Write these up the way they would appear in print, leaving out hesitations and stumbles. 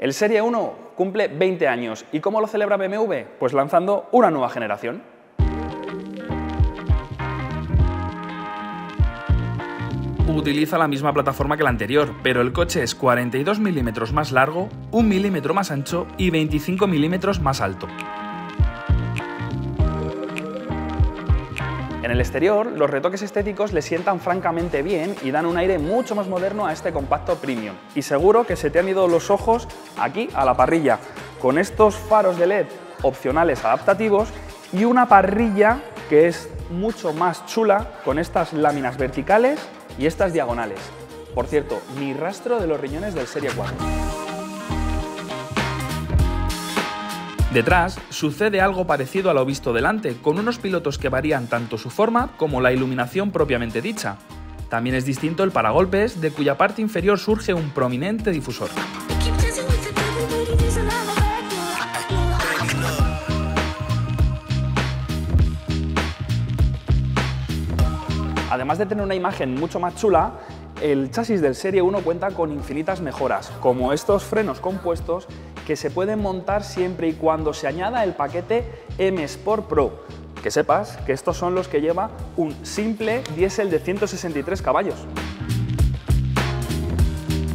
El Serie 1 cumple 20 años. ¿Y cómo lo celebra BMW? Pues lanzando una nueva generación. Utiliza la misma plataforma que la anterior, pero el coche es 42 milímetros más largo, 1 milímetro más ancho y 25 milímetros más alto. En el exterior, los retoques estéticos le sientan francamente bien y dan un aire mucho más moderno a este compacto premium. Y seguro que se te han ido los ojos aquí a la parrilla, con estos faros de LED opcionales adaptativos y una parrilla que es mucho más chula con estas láminas verticales y estas diagonales. Por cierto, ni rastro de los riñones del Serie 4. Detrás sucede algo parecido a lo visto delante, con unos pilotos que varían tanto su forma como la iluminación propiamente dicha. También es distinto el paragolpes, de cuya parte inferior surge un prominente difusor. Además de tener una imagen mucho más chula, el chasis del Serie 1 cuenta con infinitas mejoras, como estos frenos compuestos que se pueden montar siempre y cuando se añada el paquete M Sport Pro. Que sepas que estos son los que lleva un simple diésel de 163 caballos.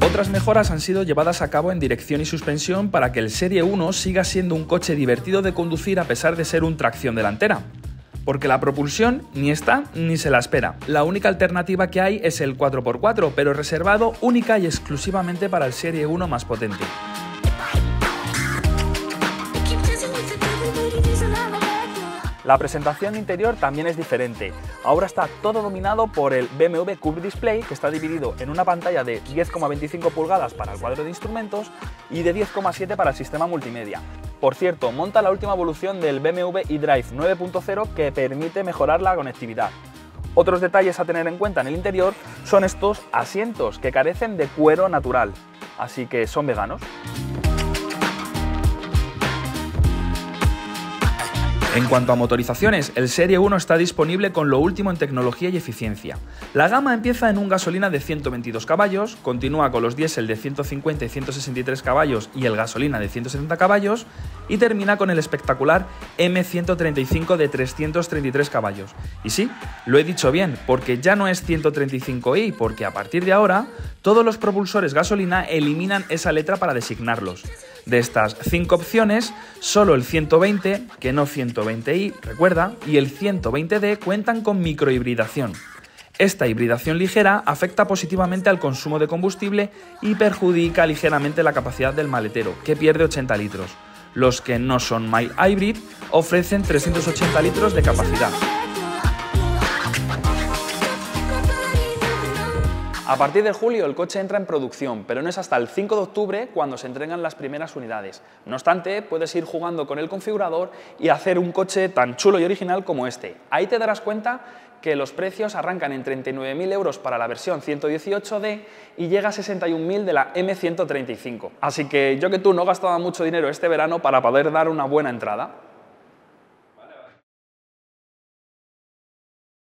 Otras mejoras han sido llevadas a cabo en dirección y suspensión para que el Serie 1 siga siendo un coche divertido de conducir a pesar de ser un tracción delantera. Porque la propulsión ni está ni se la espera. La única alternativa que hay es el 4x4, pero reservado única y exclusivamente para el Serie 1 más potente. La presentación interior también es diferente. Ahora está todo dominado por el BMW Curve Display, que está dividido en una pantalla de 10,25 pulgadas para el cuadro de instrumentos y de 10,7 para el sistema multimedia. Por cierto, monta la última evolución del BMW iDrive 9.0 que permite mejorar la conectividad. Otros detalles a tener en cuenta en el interior son estos asientos que carecen de cuero natural, así que son veganos. En cuanto a motorizaciones, el Serie 1 está disponible con lo último en tecnología y eficiencia. La gama empieza en un gasolina de 122 caballos, continúa con los diésel de 150 y 163 caballos y el gasolina de 170 caballos y termina con el espectacular M135 de 333 caballos. Y sí, lo he dicho bien, porque ya no es 135i, porque a partir de ahora todos los propulsores gasolina eliminan esa letra para designarlos. De estas 5 opciones, solo el 120, que no 120i, recuerda, y el 120d cuentan con microhibridación. Esta hibridación ligera afecta positivamente al consumo de combustible y perjudica ligeramente la capacidad del maletero, que pierde 80 litros. Los que no son mild hybrid ofrecen 380 litros de capacidad. A partir de julio el coche entra en producción, pero no es hasta el 5 de octubre cuando se entregan las primeras unidades. No obstante, puedes ir jugando con el configurador y hacer un coche tan chulo y original como este. Ahí te darás cuenta que los precios arrancan en 39.000 euros para la versión 118D y llega a 61.000 de la M135. Así que yo que tú no gastaba mucho dinero este verano para poder dar una buena entrada.